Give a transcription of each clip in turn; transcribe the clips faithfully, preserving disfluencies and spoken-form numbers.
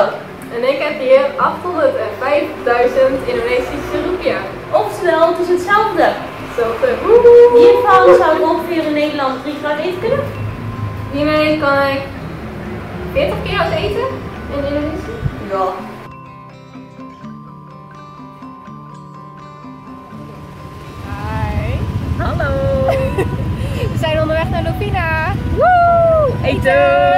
ook. En ik heb hier achthonderdvijfduizend Indonesische rupiah. Oftewel, het is hetzelfde. Hetzelfde. Hiervan zou ik ongeveer in Nederland drie keer eten kunnen. Hiermee kan ik veertig keer uit eten in Indonesië. Ja. Hi. Hallo. We zijn onderweg naar Lovina. Woe! Eten!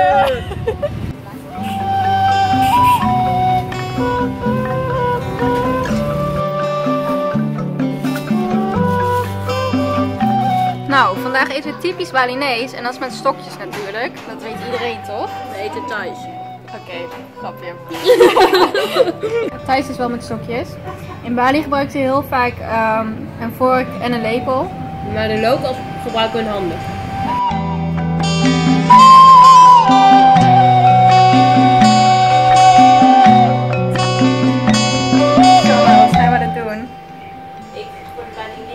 Nou, vandaag eten we typisch Balinese en dat is met stokjes natuurlijk. Dat weet iedereen toch? We eten Thais. Oké, okay, grapje. Thais is wel met stokjes. In Bali gebruiken ze heel vaak um, een vork en een lepel. Maar de locals gebruiken hun handen. Zo, wat zijn we aan het doen? Ik word Balinese.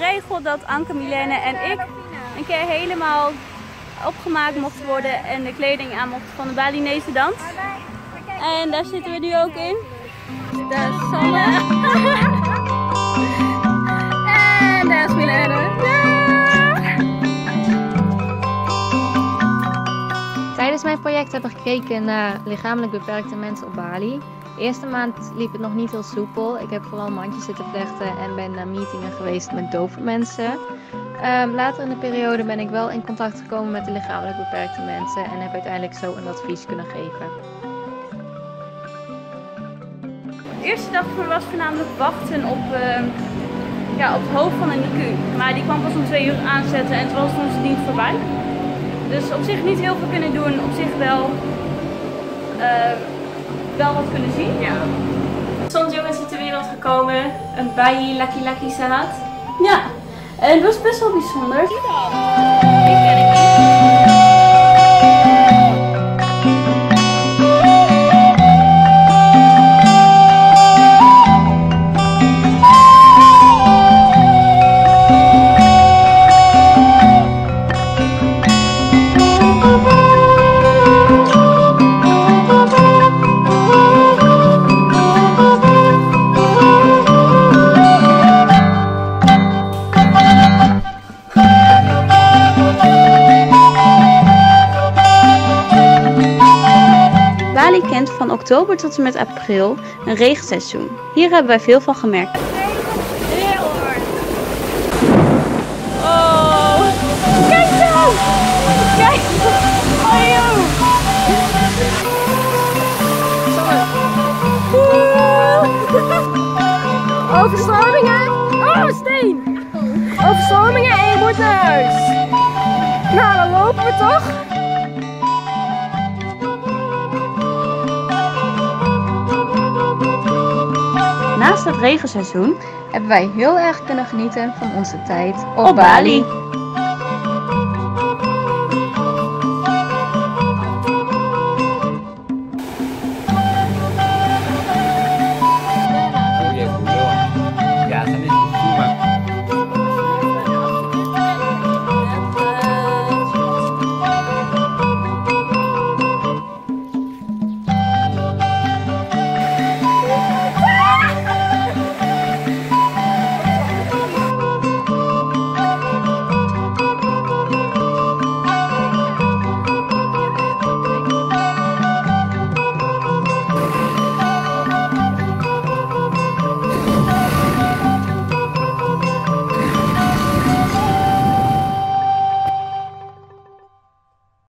Geregeld dat Anke, Milene en ik een keer helemaal opgemaakt mochten worden en de kleding aan mochten van de Balinese dans. En daar zitten we nu ook in. Daar is Sanne. En daar is Milene. Tijdens mijn project heb ik gekeken naar lichamelijk beperkte mensen op Bali. De eerste maand liep het nog niet heel soepel. Ik heb vooral mandjes zitten vlechten en ben naar meetingen geweest met dove mensen. Um, later in de periode ben ik wel in contact gekomen met de lichamelijk beperkte mensen en heb uiteindelijk zo een advies kunnen geven. De eerste dag voor me was voornamelijk wachten op, uh, ja, op het hoofd van een N I C U. Maar die kwam pas om twee uur aanzetten en toen was onze dienst voorbij. Dus op zich niet heel veel kunnen doen, op zich wel... Uh, wel wat kunnen zien. Ja. Soms jongens is ter wereld gekomen, een bayi laki laki salat. Ja, en het was best wel bijzonder. Ik ken het niet. Bali kent van oktober tot en met april een regenseizoen. Hier hebben wij veel van gemerkt. Oh, kijk nou! Kijk! Oh joh! Overstromingen! Oh, steen! Overstromingen en je wordt naar huis. Nou, dan lopen we toch? Naast het regenseizoen hebben wij heel erg kunnen genieten van onze tijd op, op Bali. Bali.